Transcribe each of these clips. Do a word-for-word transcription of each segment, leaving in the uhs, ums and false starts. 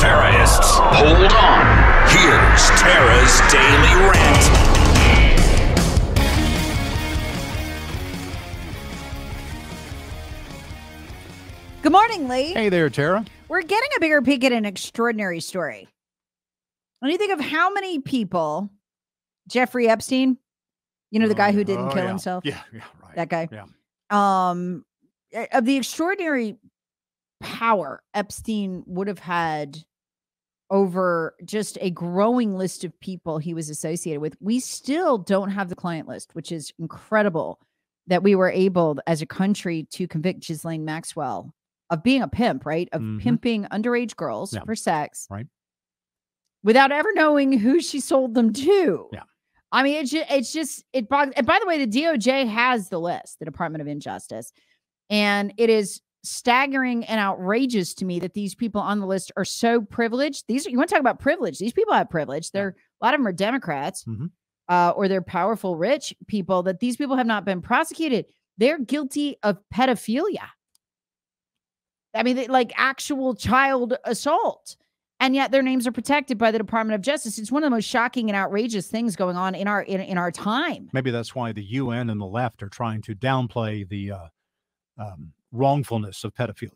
terrorists. Hold on. Here's Tara's Daily Rant. Good morning, Lee. Hey there, Tara. We're getting a bigger peek at an extraordinary story. When you think of how many people, Jeffrey Epstein, you know, the guy who didn't oh, kill yeah. himself. Yeah, yeah, right. That guy. Yeah. Um, of the extraordinary power Epstein would have had over just a growing list of people he was associated with, we still don't have the client list, which is incredible that we were able as a country to convict Ghislaine Maxwell of being a pimp, right? Of mm-hmm. pimping underage girls yeah. for sex. Right. Without ever knowing who she sold them to. Yeah. I mean, it's just, it's just, it boggles. And by the way, the D O J has the list, the Department of Injustice. And it is staggering and outrageous to me that these people on the list are so privileged. These are, you want to talk about privilege. These people have privilege. They're, a lot of them are Democrats mm-hmm. uh, or they're powerful, rich people, that these people have not been prosecuted. They're guilty of pedophilia. I mean, they, like actual child assault. And yet their names are protected by the Department of Justice. It's one of the most shocking and outrageous things going on in our in, in our time. Maybe that's why the U N and the left are trying to downplay the uh, um, wrongfulness of pedophilia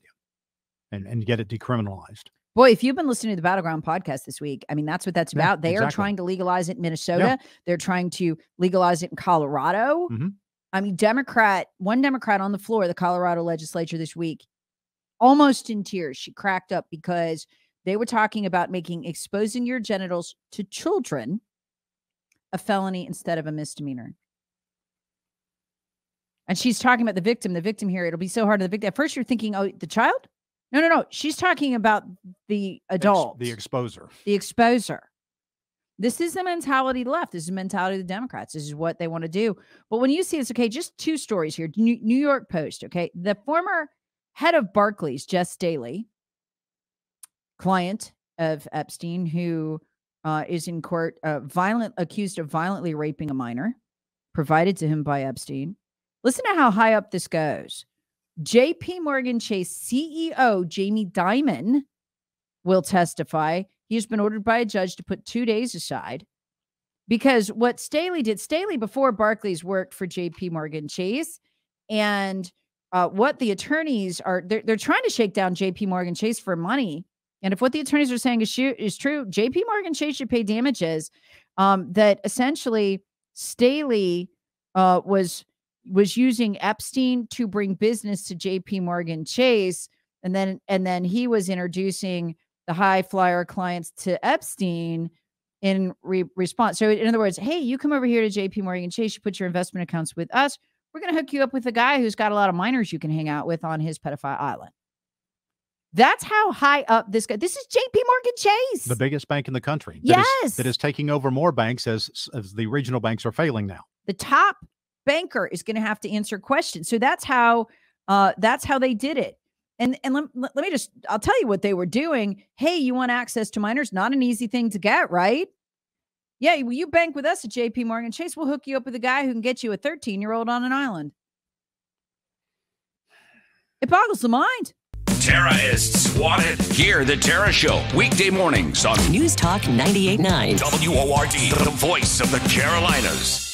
and, and get it decriminalized. Boy, if you've been listening to the Battleground podcast this week, I mean, that's what that's about. Yeah, they exactly. are trying to legalize it in Minnesota. Yeah. They're trying to legalize it in Colorado. Mm-hmm. I mean, Democrat, one Democrat on the floor of the Colorado legislature this week, almost in tears. She cracked up because they were talking about making exposing your genitals to children a felony instead of a misdemeanor. And she's talking about the victim. The victim here, it'll be so hard to the victim. At first you're thinking, oh, the child? No, no, no. She's talking about the adult. Ex the exposer. The exposer. This is the mentality left. This is the mentality of the Democrats. This is what they want to do. But when you see this, okay, just two stories here. New, New York Post, okay? The former head of Barclays, Jes Staley, client of Epstein, who uh, is in court uh, violent, accused of violently raping a minor, provided to him by Epstein. Listen to how high up this goes. J P. Morgan Chase C E O Jamie Dimon will testify. He's been ordered by a judge to put two days aside because what Staley did, Staley before Barclays worked for J P. Morgan Chase, and uh, what the attorneys are, they're, they're trying to shake down J P. Morgan Chase for money. And if what the attorneys are saying is, is true, J P. Morgan Chase should pay damages. Um, that essentially Staley uh, was was using Epstein to bring business to J P. Morgan Chase, and then and then he was introducing the high flyer clients to Epstein in re response. So in other words, hey, you come over here to J P. Morgan Chase, you put your investment accounts with us. We're going to hook you up with a guy who's got a lot of minors you can hang out with on his pedophile island. That's how high up this guy. This is J P. Morgan Chase, the biggest bank in the country. That yes, is, that is taking over more banks as as the regional banks are failing now. The top banker is going to have to answer questions. So that's how uh, that's how they did it. And and let, let me just, I'll tell you what they were doing. Hey, you want access to minors? Not an easy thing to get, right? Yeah, well, you bank with us at J P. Morgan Chase. We'll hook you up with a guy who can get you a thirteen year old on an island. It boggles the mind. Terrorists wanted. Hear the Tara Show weekday mornings on News Talk ninety-eight point nine W O R D, the voice of the Carolinas.